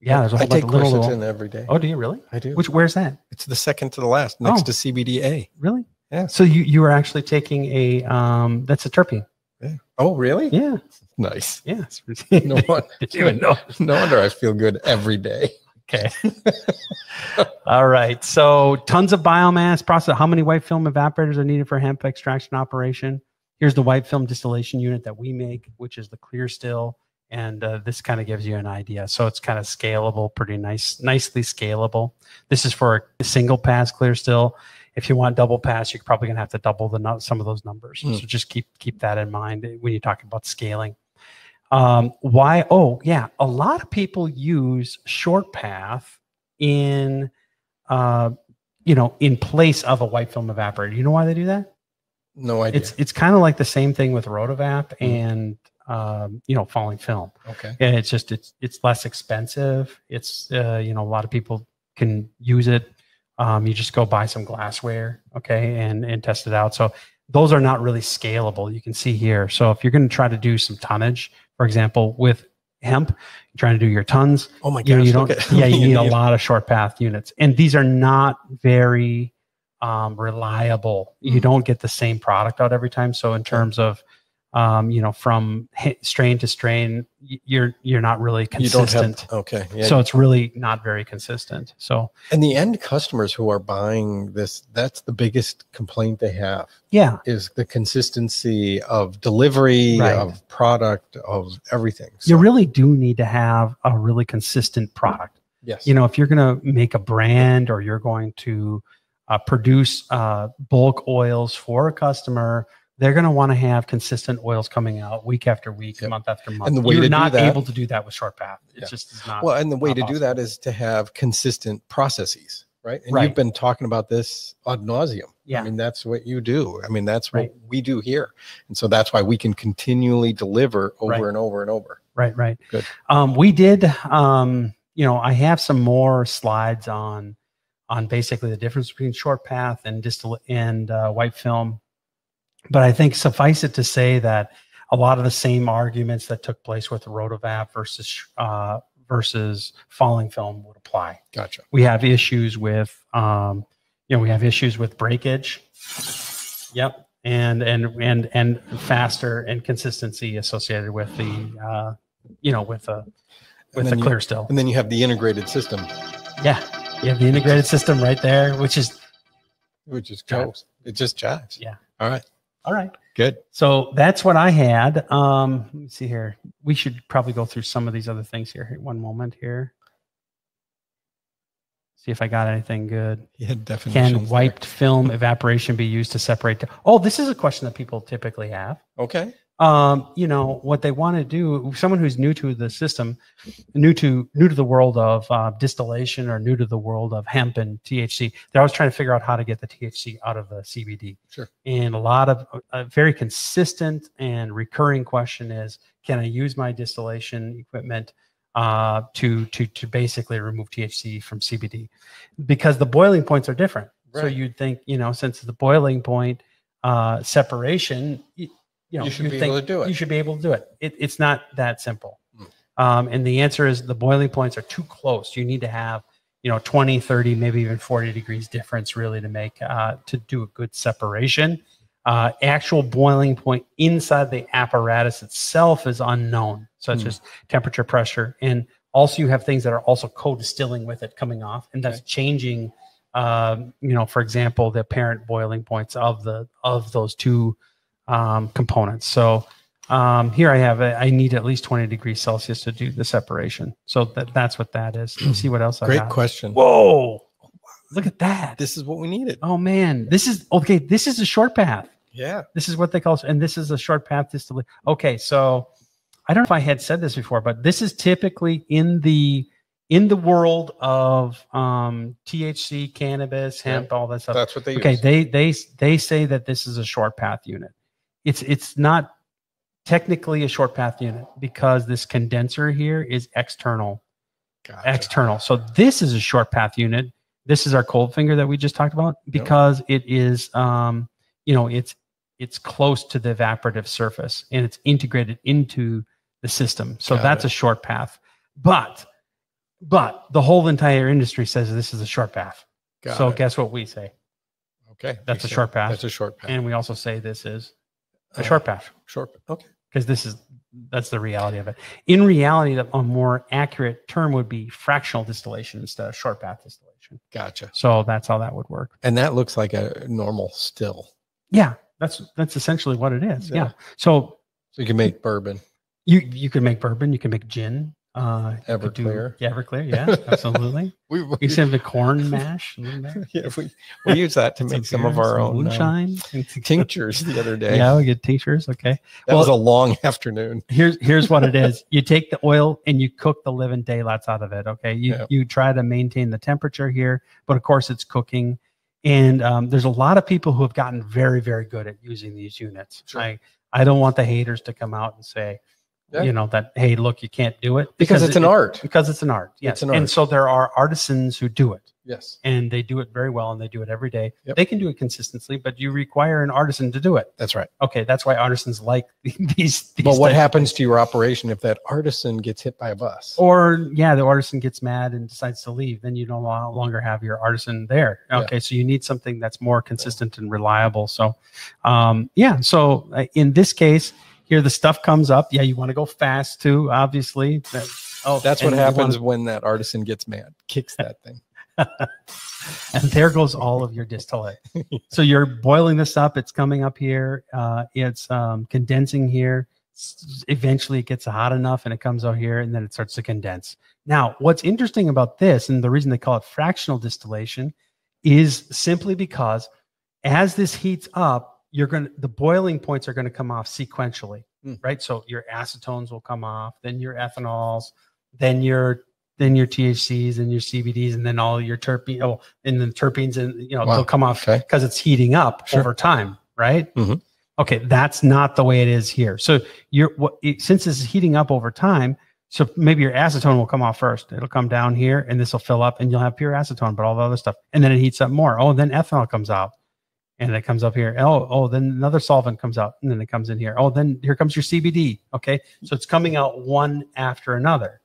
Yeah, there's a whole I take little, quercetin little... every day. Oh, do you really? I do. Which where's that? It's the second to the last, next oh. to C B D A. Really? Yeah. So you you are actually taking a um that's a terpene. Yeah. Oh, really? Yeah. Nice. Yeah. No wonder. Did you even know? No wonder I feel good every day. Okay. All right. So tons of biomass process. How many white film evaporators are needed for hemp extraction operation? Here's the white film distillation unit that we make, which is the clearSTILL. And uh, this kind of gives you an idea. So it's kind of scalable, pretty nice, nicely scalable. This is for a single pass clearSTILL. If you want double pass, you're probably going to have to double the some of those numbers. Mm. So just keep keep that in mind when you're talking about scaling. Um, why? Oh, yeah. A lot of people use short path in, uh, you know, in place of a white film evaporator. You know why they do that? No idea. It's it's kind of like the same thing with Roto-Vap and um, you know, falling film. Okay. And it's just, it's, it's less expensive. It's, uh, you know, a lot of people can use it. Um, you just go buy some glassware. Okay. And, and test it out. So those are not really scalable. You can see here. So if you're going to try to do some tonnage, for example, with hemp, you're trying to do your tons. Oh my gosh. You know, you don't, at, yeah. You need a lot of short path units, and these are not very, um, reliable. You don't get the same product out every time. So in terms of, um, you know, from strain to strain, you're, you're not really consistent. You don't have, okay. Yeah. So it's really not very consistent. So, and the end customers who are buying this, that's the biggest complaint they have. Yeah. Is the consistency of delivery, right. of product, of everything. So. You really do need to have a really consistent product. Yes. You know, if you're going to make a brand or you're going to uh, produce uh, bulk oils for a customer, they're going to want to have consistent oils coming out week after week, yep. month after month. And the way You're to not do that, able to do that with short path. It's yeah. just is not well. And the way to possible. do that is to have consistent processes, right? And right. you've been talking about this ad nauseum. Yeah, I mean that's what you do. I mean that's what right. we do here, and so that's why we can continually deliver over right. and over and over. Right, right. Good. Um, we did. Um, you know, I have some more slides on on basically the difference between short path and distillate and uh, white film. But I think suffice it to say that a lot of the same arguments that took place with Roto-Vap versus uh, versus falling film would apply. Gotcha. We have issues with, um, you know, we have issues with breakage. Yep, and and and and faster and consistency associated with the, uh, you know, with the with the clearSTILL. And then you have the integrated system. Yeah, you have the integrated system right there, which is which is jobs. It just jives. Yeah. All right. All right. Good. So that's what I had. Um, let me see here. We should probably go through some of these other things here. One moment here. See if I got anything good. Yeah, definitions. Can wiped there. film evaporation be used to separate? Oh, this is a question that people typically have. Okay. Um, you know, what they want to do, someone who's new to the system, new to new to the world of uh, distillation or new to the world of hemp and T H C, they're always trying to figure out how to get the T H C out of the C B D. Sure. And a lot of a very consistent and recurring question is, can I use my distillation equipment uh, to to to basically remove T H C from C B D? Because the boiling points are different. Right. So you'd think, you know, since the boiling point uh, separation, it, You, know, you should you be think, able to do it. You should be able to do it. it it's not that simple. Mm. Um, and the answer is the boiling points are too close. You need to have, you know, twenty, thirty, maybe even forty degrees difference really to make, uh, to do a good separation. Uh, actual boiling point inside the apparatus itself is unknown, such mm. as temperature, pressure. And also you have things that are also co-distilling with it coming off. And that's okay. changing, um, you know, for example, the apparent boiling points of the, of those two um components. So um here I have a, I need at least twenty degrees Celsius to do the separation. So that that's what that is. Let's see what else I got. Great question. Whoa, look at that. This is what we needed. Oh man, this is okay. This is a short path. Yeah, this is what they call, and this is a short path distillation. Okay, so I don't know if I had said this before, but this is typically in the in the world of um T H C, cannabis, hemp, yeah, all that stuff. That's what they okay use. they they they say that this is a short path unit. It's it's not technically a short path unit because this condenser here is external. Gotcha. External. So this is a short path unit. This is our cold finger that we just talked about because yep. it is um you know it's it's close to the evaporative surface and it's integrated into the system. So Got that's it. a short path. But but the whole entire industry says this is a short path. Got so it. guess what we say? Okay. That's we a say, short path. That's a short path. And we also say this is a short path. Short path. Okay. Because this is, that's the reality of it. In reality, a more accurate term would be fractional distillation instead of short path distillation. Gotcha. So that's how that would work. And that looks like a normal still. Yeah. That's, that's essentially what it is. Yeah. yeah. So, so you can make bourbon. You, you can make bourbon. You can make gin. Uh, Everclear. Do, yeah, Everclear. Yeah, absolutely. we, we, you can have the corn mash. yeah, we, we use that to make some of our own moonshine um, tinctures the other day. Yeah, we get tinctures. Okay. That well, was a long afternoon. Here's here's what it is. You take the oil and you cook the living daylights out of it. Okay. You, yeah. you try to maintain the temperature here, but of course it's cooking. And um, there's a lot of people who have gotten very, very good at using these units. Sure. I, I don't want the haters to come out and say, yeah. you know, that, hey, look, you can't do it. Because, because it's an it, art. Because it's an art. Yes. It's an art. And so there are artisans who do it. Yes. And they do it very well, and they do it every day. Yep. They can do it consistently, but you require an artisan to do it. That's right. Okay. That's why artisans like these. these but what happens to your operation if that artisan gets hit by a bus? Or, yeah, the artisan gets mad and decides to leave. Then you no longer have your artisan there. Okay. Yeah. So you need something that's more consistent and reliable. So, um, yeah. So in this case, here the stuff comes up. Yeah. You want to go fast too, obviously. That, oh, that's what happens wanna, when that artisan gets mad, kicks that thing. And there goes all of your distillate. So you're boiling this up. It's coming up here. Uh, it's um, condensing here. S eventually, it gets hot enough, and it comes out here, and then it starts to condense. Now, what's interesting about this, and the reason they call it fractional distillation, is simply because as this heats up, you're going the boiling points are going to come off sequentially, mm. right? So your acetones will come off, then your ethanols, then your then your T H Cs and your C B Ds, and then all your terpene, oh, and then terpenes, and you know wow. they'll come off because okay. it's heating up sure. over time, right? Mm-hmm. Okay, that's not the way it is here. So you're what it, since this is heating up over time, so maybe your acetone will come off first. It'll come down here, and this will fill up, and you'll have pure acetone, but all the other stuff, and then it heats up more. Oh, then ethanol comes out, and it comes up here. Oh, oh, then another solvent comes out, and then it comes in here. Oh, then here comes your C B D. Okay, so it's coming out one after another.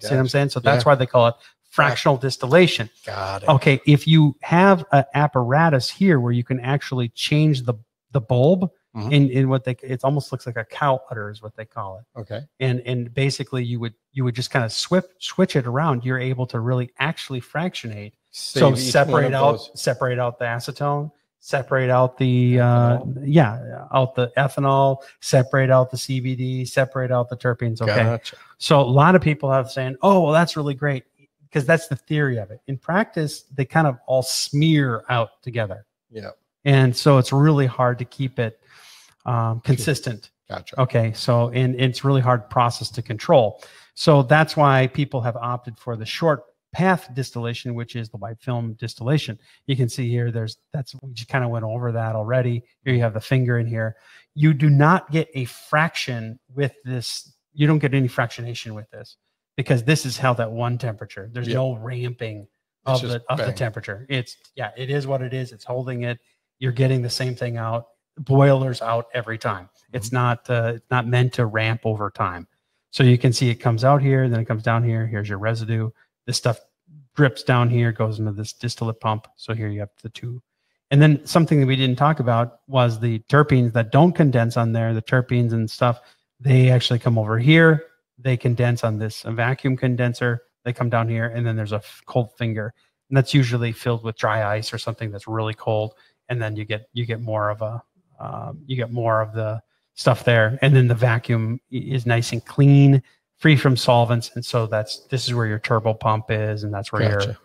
See what I'm saying? So that's yeah. why they call it fractional distillation. Got it. Okay, if you have an apparatus here where you can actually change the the bulb mm-hmm. in in what they it almost looks like a cow udder is what they call it. Okay, and and basically you would you would just kind of switch switch it around. You're able to really actually fractionate. Save so separate out separate out the acetone, separate out the uh, yeah out the ethanol, separate out the C B D, separate out the terpenes. Okay, gotcha. So a lot of people have saying, oh, well, that's really great, because that's the theory of it. In practice, they kind of all smear out together. Yeah, and so it's really hard to keep it um, consistent. Gotcha. Okay, so and, and it's really hard process to control. So that's why people have opted for the short path distillation, which is the white film distillation. You can see here, there's that's we just kind of went over that already. Here you have the finger in here. You do not get a fraction with this. You don't get any fractionation with this, because this is held at one temperature. There's yeah. no ramping of the of bang. the temperature. It's yeah, it is what it is. It's holding it. You're getting the same thing out. Boilers out every time. Mm-hmm. It's not uh, it's not meant to ramp over time. So you can see it comes out here, then it comes down here. Here's your residue. This stuff drips down here, goes into this distillate pump. So here you have the two. And then something that we didn't talk about was the terpenes that don't condense on there, the terpenes and stuff. They actually come over here. They condense on this vacuum condenser. They come down here, and then there's a cold finger. And that's usually filled with dry ice or something that's really cold. And then you get you get more of a um, you get more of the stuff there. And then the vacuum is nice and clean, free from solvents, and so that's this is where your turbo pump is, and that's where gotcha. your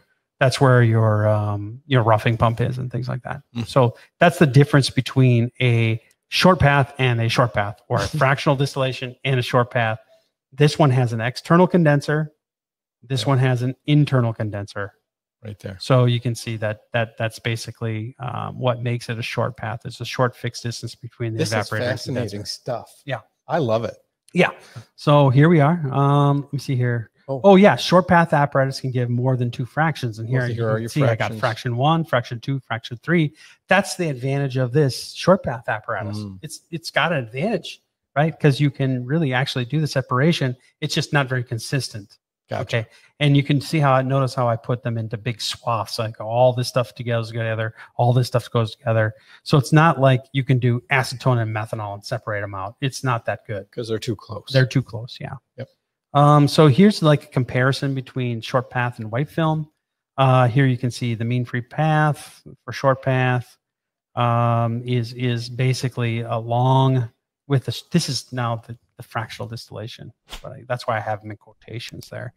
that's where your um, your roughing pump is, and things like that. Mm. So that's the difference between a short path and a short path, or a fractional distillation and a short path. This one has an external condenser. This yeah. one has an internal condenser. Right there. So you can see that that that's basically um, what makes it a short path. It's a short fixed distance between the this evaporator. This is fascinating and stuff. Yeah, I love it. Yeah. So here we are. Um, let me see here. Oh. oh, yeah. Short path apparatus can give more than two fractions. And here, well, so here you are your see fractions. I got fraction one, fraction two, fraction three. That's the advantage of this short path apparatus. Mm. It's It's got an advantage, right? Because you can really actually do the separation. It's just not very consistent. Gotcha. Okay. And you can see how I notice how I put them into big swaths, like all this stuff together, together, all this stuff goes together. So it's not like you can do acetone and methanol and separate them out. It's not that good. Because they're too close. They're too close. Yeah. Yep. Um, so here's like a comparison between short path and white film. Uh, here you can see the mean free path for short path um, is, is basically along with this. This is now the The fractional distillation, but I, that's why I have them in quotations there.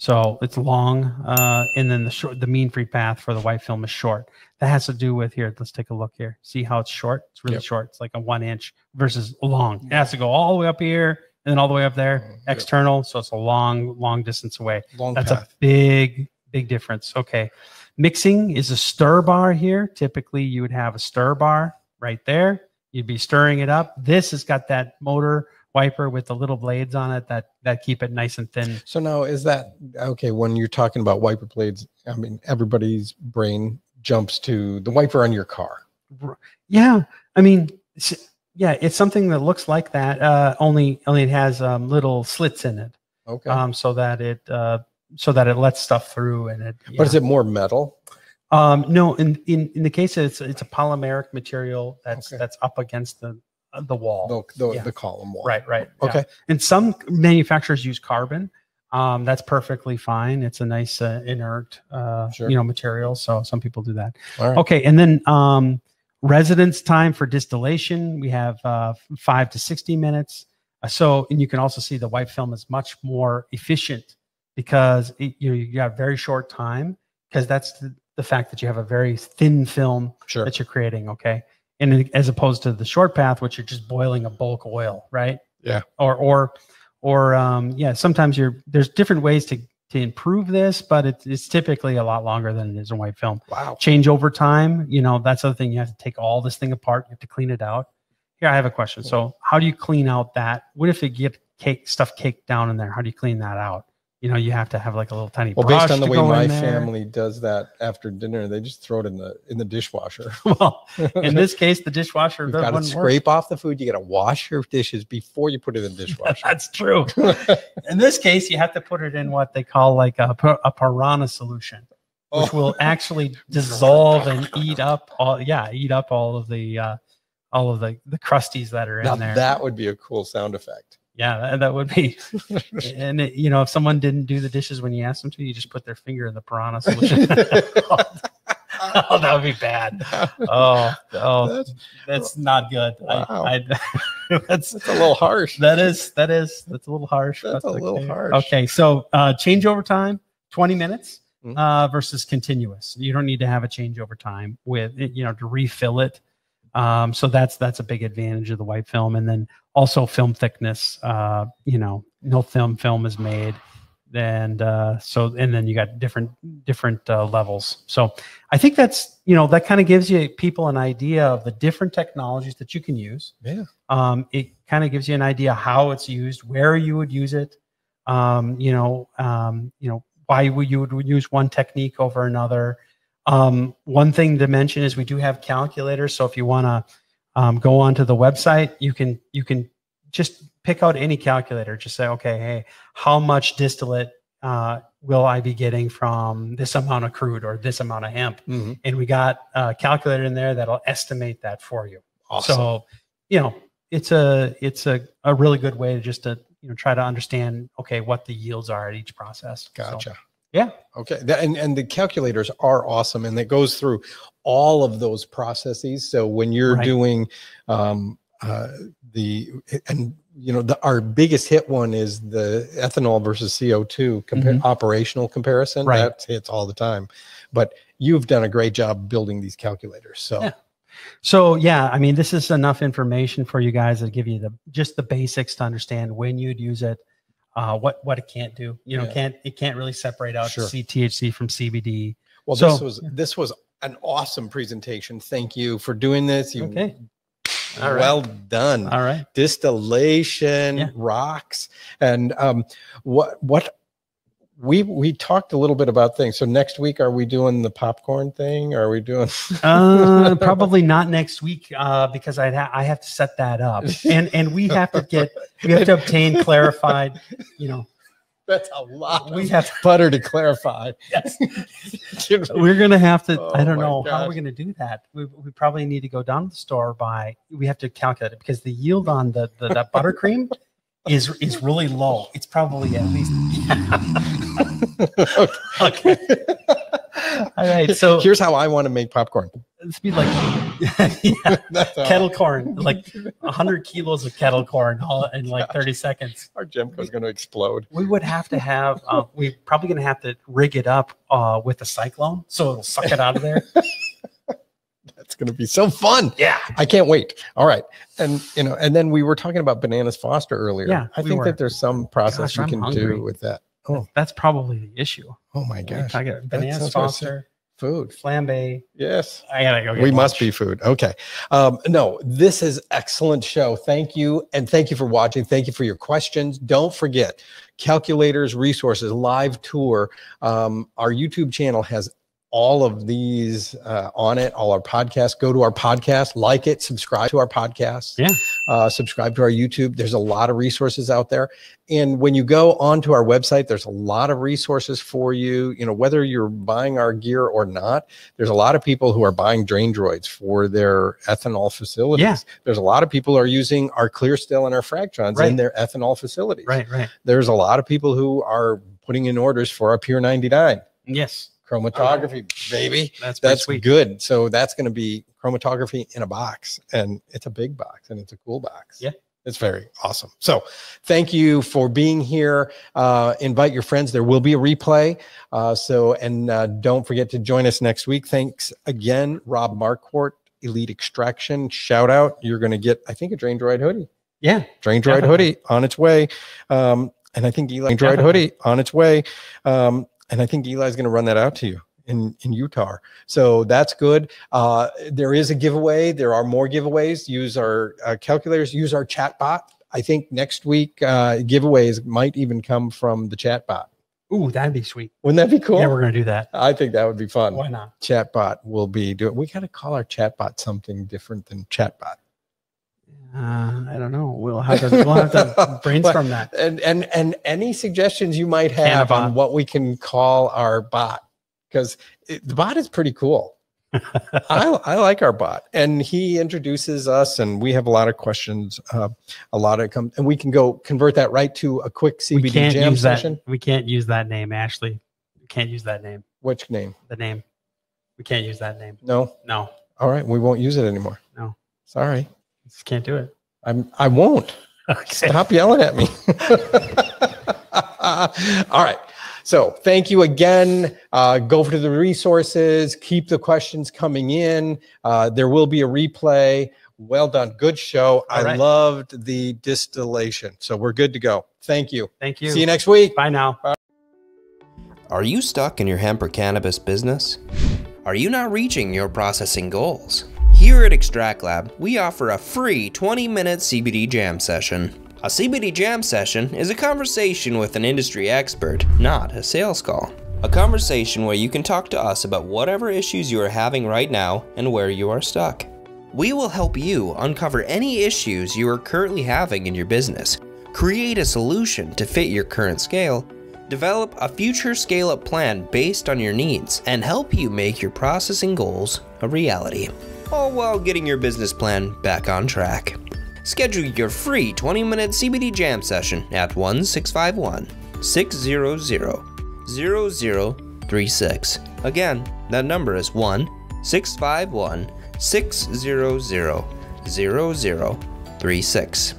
So it's long, uh, and then the short, the mean free path for the white film is short. That has to do with here. Let's take a look here. See how it's short? It's really yep. short. It's like a one inch versus long. It has to go all the way up here and then all the way up there. Yep. External, so it's a long, long distance away. Long that's path. a big, big difference. Okay, mixing is a stir bar here. Typically, you would have a stir bar right there. You'd be stirring it up. This has got that motor wiper with the little blades on it that that keep it nice and thin. So now is that, okay, when you're talking about wiper blades, I mean, everybody's brain jumps to the wiper on your car. Yeah. I mean, yeah, it's something that looks like that, uh, only only it has um, little slits in it. Okay. Um, so that it uh, so that it lets stuff through and it. But know. Is it more metal? Um, no, in, in in the case it's it's a polymeric material that's okay. that's up against the uh, the wall, the the, yeah. the column wall. Right, right. Okay. Yeah. And some manufacturers use carbon. Um, that's perfectly fine. It's a nice uh, inert uh, sure. you know material. So some people do that. All right. Okay, and then um, residence time for distillation we have uh, five to sixty minutes. So, and you can also see the white film is much more efficient because it, you know, you got very short time because that's the, the fact that you have a very thin film sure. that you're creating. Okay. And as opposed to the short path, which you're just boiling a bulk oil, right? Yeah. Or, or, or, um, yeah, sometimes you're, there's different ways to, to improve this, but it, it's typically a lot longer than it is in white film. Wow. Change over time. You know, that's the other thing. You have to take all this thing apart. You have to clean it out. Here, I have a question. So how do you clean out that? What if it get cake stuff caked down in there? How do you clean that out? You know, you have to have like a little tiny brush. Well, based on the way my family does that after dinner, they just throw it in the in the dishwasher. Well, in this case, the dishwasher doesn't work. You've got to scrape off the food. You got to wash your dishes before you put it in the dishwasher. That's true. In this case, you have to put it in what they call like a a piranha solution, which oh. will actually dissolve and eat up all yeah, eat up all of the. Uh, all of the, the crusties that are now in there. That would be a cool sound effect. Yeah, that, that would be. And, it, you know, if someone didn't do the dishes when you asked them to, you just put their finger in the piranha solution. oh, oh, that would be bad. Oh, oh that's, that's not good. Wow. I, I, that's, that's a little harsh. That is, that is, that's a little harsh. That's, that's a little clear. harsh. Okay, so uh, changeover time, twenty minutes mm-hmm. uh, versus continuous. You don't need to have a changeover time with, you know, to refill it. Um, so that's, that's a big advantage of the white film. And then also film thickness, uh, you know, no film film is made. And, uh, so, and then you got different, different, uh, levels. So I think that's, you know, that kind of gives you people an idea of the different technologies that you can use. Yeah. Um, it kind of gives you an idea how it's used, where you would use it. Um, you know, um, you know, why you would use one technique over another. Um, one thing to mention is we do have calculators. So if you want to um, go onto the website, you can you can just pick out any calculator. Just say, okay, hey, how much distillate uh, will I be getting from this amount of crude or this amount of hemp? Mm-hmm. And we got a calculator in there that'll estimate that for you. Awesome. So you know it's a it's a, a really good way to just to you know try to understand okay what the yields are at each process. Gotcha. So, yeah. Okay. And, and the calculators are awesome. And it goes through all of those processes. So when you're right. doing um, uh, the, and you know, the, our biggest hit one is the ethanol versus C O two compar mm-hmm. operational comparison. Right. That hits all the time, but you've done a great job building these calculators. So, yeah. so yeah, I mean, this is enough information for you guys to give you the, just the basics to understand when you'd use it. Uh, what what it can't do, you know, yeah. can't it can't really separate out sure. T H C from C B D. Well, so, this was yeah. this was an awesome presentation. Thank you for doing this. You, okay, all well right. done. All right, distillation yeah. rocks. And um, what what we we talked a little bit about things. So next week, are we doing the popcorn thing? Are we doing? uh, probably not next week uh, because I ha I have to set that up, and and we have to get. We have to obtain clarified, you know. That's a lot. We have butter to clarify. Yes. We're going to have to, oh I don't know gosh. how we're going to do that. We, we probably need to go down to the store by, we have to calculate it because the yield on the, the that buttercream is, is really low. It's probably at least. Yeah. Okay. All right. So here's how I want to make popcorn. It's be like yeah, kettle corn, like one hundred kilos of kettle corn all in like thirty seconds. Our Gemco's going to explode. We would have to have, uh, we're probably going to have to rig it up uh, with a cyclone so it'll suck it out of there. That's going to be so fun. Yeah. I can't wait. All right. And, you know, and then we were talking about Bananas Foster earlier. Yeah. I we think were. that there's some process Gosh, you I'm can hungry. do with that. Oh, that's probably the issue. Oh, my gosh. Bananas Foster. Food. Flambe. Yes. I gotta go get We lunch. Must be food. Okay. Um, no, this is excellent show. Thank you. And thank you for watching. Thank you for your questions. Don't forget, Calculators Resources Live Tour. Um, our YouTube channel has all of these uh, on it, all our podcasts. Go to our podcast, like it, subscribe to our podcast. Yeah. Uh, subscribe to our YouTube. There's a lot of resources out there. And when you go onto our website, there's a lot of resources for you. You know, whether you're buying our gear or not, there's a lot of people who are buying Drain Droids for their ethanol facilities. Yeah. There's a lot of people who are using our clearSTILL and our Fractrons right. in their ethanol facilities. Right, right. There's a lot of people who are putting in orders for our Pure ninety-nine. Yes. Chromatography, okay. baby. That's, that's sweet. Good. So that's going to be chromatography in a box, and it's a big box, and it's a cool box. Yeah. It's very awesome. So thank you for being here. Uh, invite your friends. There will be a replay. Uh, so, and uh, don't forget to join us next week. Thanks again, Rob Marquardt, Elite Extraction. Shout out. You're going to get, I think, a Drain Droid hoodie. Yeah. Drain Droid definitely. hoodie on its way. Um, and I think Elijah Droid hoodie on its way. Um, And I think Eli's going to run that out to you in, in Utah. So that's good. Uh, there is a giveaway. There are more giveaways. Use our uh, calculators. Use our chat bot. I think next week uh, giveaways might even come from the chat bot. Ooh, that'd be sweet. Wouldn't that be cool? Yeah, we're going to do that. I think that would be fun. Why not? Chat bot will be doing. We got to call our chat bot something different than chat bot. Uh, I don't know. We'll have to, we'll have to brainstorm that. And, and, and any suggestions you might have on what we can call our bot, because the bot is pretty cool. I, I like our bot, and he introduces us, and we have a lot of questions, uh, a lot of come, and we can go convert that right to a quick C B D jam session. We can't use that name, Ashley. We can't use that name. Which name? The name. We can't use that name. No. No. All right. We won't use it anymore. No. Sorry. Just can't do it. I'm, I won't. Okay. Stop yelling at me. All right. So thank you again. Uh, go to the resources. Keep the questions coming in. Uh, there will be a replay. Well done. Good show. All I right. loved the distillation. So we're good to go. Thank you. Thank you. See you next week. Bye now. Bye. Are you stuck in your hemp or cannabis business? Are you not reaching your processing goals? Here at ExtraktLAB, we offer a free twenty minute C B D jam session. A C B D jam session is a conversation with an industry expert, not a sales call. A conversation where you can talk to us about whatever issues you are having right now and where you are stuck. We will help you uncover any issues you are currently having in your business, create a solution to fit your current scale, develop a future scale-up plan based on your needs, and help you make your processing goals a reality. All while getting your business plan back on track. Schedule your free twenty minute C B D jam session at one six five one, six hundred, zero zero three six. Again, that number is one six five one, six hundred, zero zero three six.